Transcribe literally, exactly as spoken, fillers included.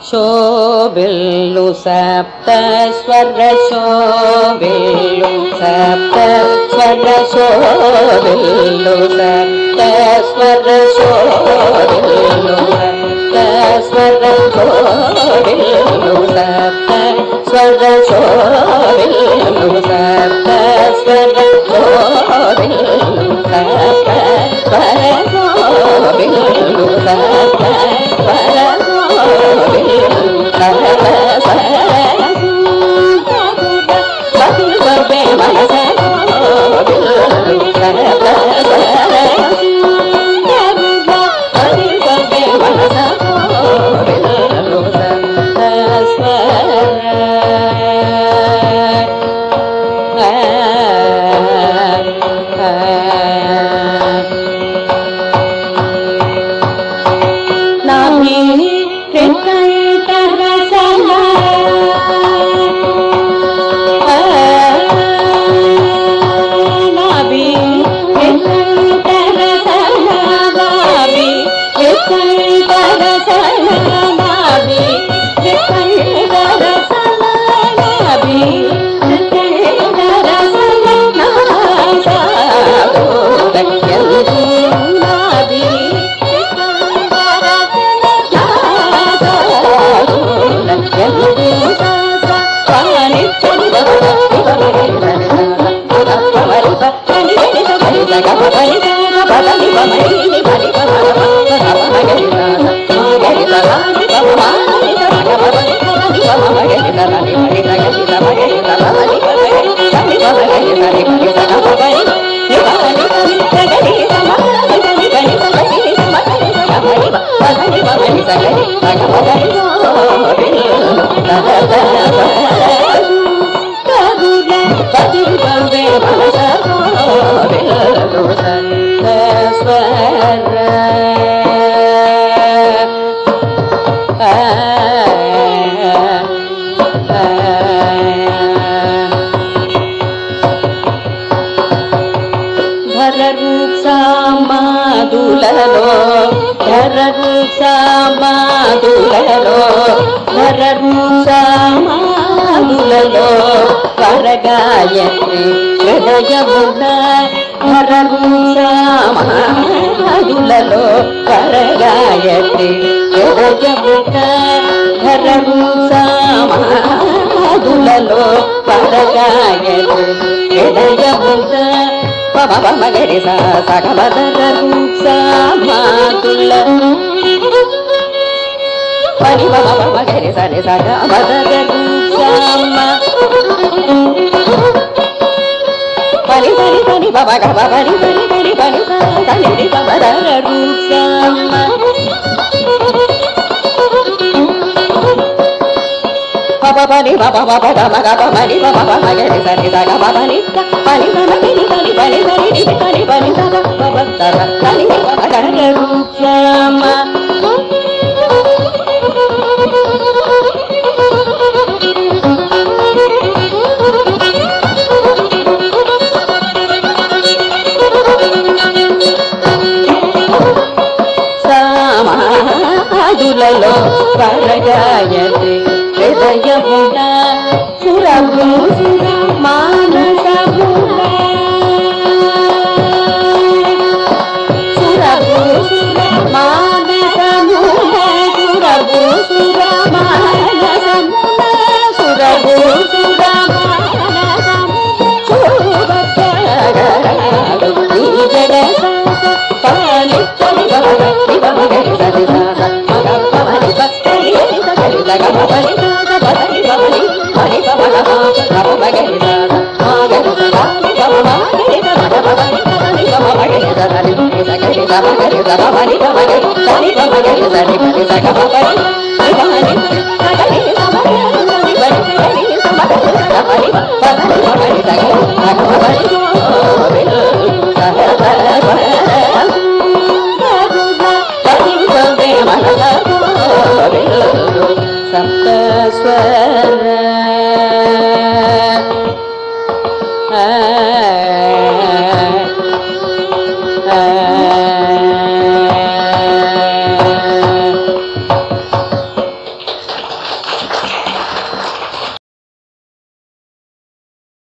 Sobhillu sapta swara Sobhillu sapta swara Sobhillu sapta swara Sobhillu sapta swara Sobhillu sapta swara Sobhillu sapta swara Sobhillu sapta swara Sobhillu sapta swara Sapta Svara.